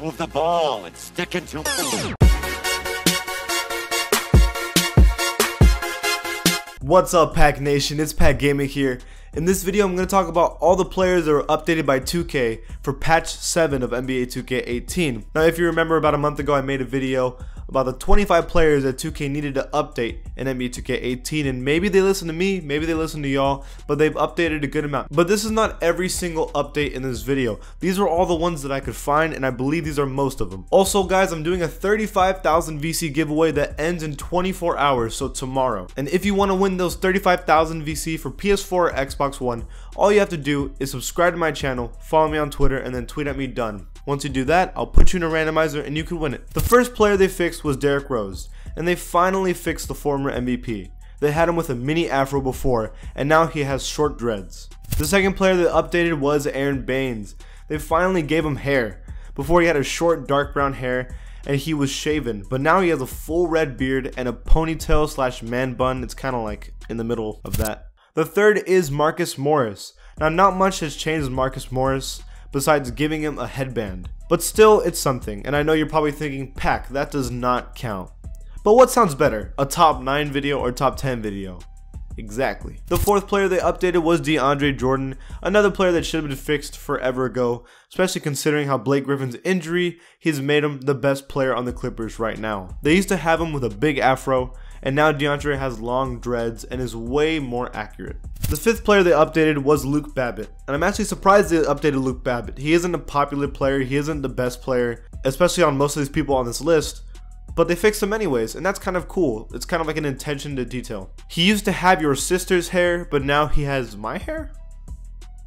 Move the ball and stick it to me. What's up, PAC Nation? It's PAC Gaming here. In this video, I'm going to talk about all the players that were updated by 2K for patch 7 of NBA 2K18. Now, if you remember, about a month ago, I made a video about the 25 players that 2K needed to update in NBA 2K18, and maybe they listened to me, maybe they listened to y'all, but they've updated a good amount. But this is not every single update in this video. These are all the ones that I could find, and I believe these are most of them. Also, guys, I'm doing a 35,000 VC giveaway that ends in 24 hours, so tomorrow. And if you want to win those 35,000 VC for PS4 or Xbox One, all you have to do is subscribe to my channel, follow me on Twitter, and then tweet at me, done. Once you do that, I'll put you in a randomizer and you can win it. The first player they fixed was Derrick Rose, and they finally fixed the former MVP. They had him with a mini afro before, and now he has short dreads. The second player they updated was Aaron Baines. They finally gave him hair. Before he had a short dark brown hair and he was shaven, but now he has a full red beard and a ponytail slash man bun. It's kind of like in the middle of that. The third is Marcus Morris. Now, not much has changed with Marcus Morris besides giving him a headband. But still, it's something, and I know you're probably thinking, "Pack, that does not count." But what sounds better, a top 9 video or top 10 video? Exactly. The fourth player they updated was DeAndre Jordan, another player that should have been fixed forever ago, especially considering how Blake Griffin's injury has made him the best player on the Clippers right now. They used to have him with a big afro, and now DeAndre has long dreads and is way more accurate. The fifth player they updated was Luke Babbitt, and I'm actually surprised they updated Luke Babbitt. He isn't a popular player, he isn't the best player, especially on most of these people on this list, but they fixed him anyways, and that's kind of cool. It's kind of like an attention to detail. He used to have your sister's hair, but now he has my hair?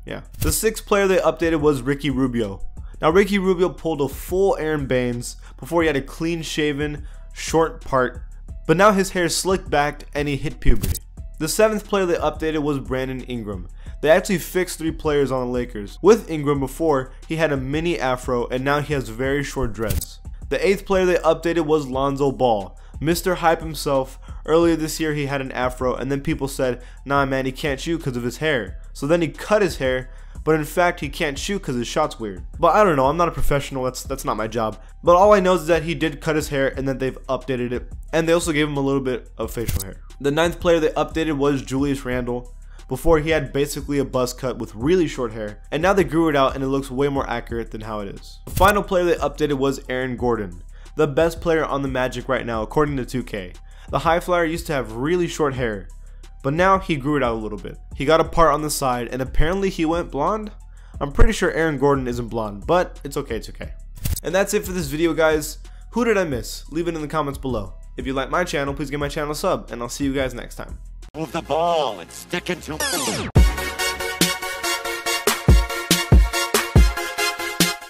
Yeah. The sixth player they updated was Ricky Rubio. Now, Ricky Rubio pulled a full Aaron Baines. Before, he had a clean shaven, short part, but now his hair is slicked back and he hit puberty. The seventh player they updated was Brandon Ingram. They actually fixed 3 players on the Lakers. With Ingram, before, he had a mini afro and now he has very short dreads. The eighth player they updated was Lonzo Ball, Mr. Hype himself. Earlier this year, he had an afro and then people said, "Nah man, he can't shoot because of his hair." So then he cut his hair, but in fact he can't shoot because his shot's weird. But I don't know, I'm not a professional, that's not my job. But all I know is that he did cut his hair and that they've updated it. And they also gave him a little bit of facial hair. The ninth player they updated was Julius Randle. Before, he had basically a buzz cut with really short hair, and now they grew it out and it looks way more accurate than how it is. The final player they updated was Aaron Gordon, the best player on the Magic right now according to 2K. The high flyer used to have really short hair, but now he grew it out a little bit. He got a part on the side, and apparently he went blonde? I'm pretty sure Aaron Gordon isn't blonde, but it's okay, it's okay. And that's it for this video, guys. Who did I miss? Leave it in the comments below. If you like my channel, please give my channel a sub, and I'll see you guys next time. Move the ball and stick it to me.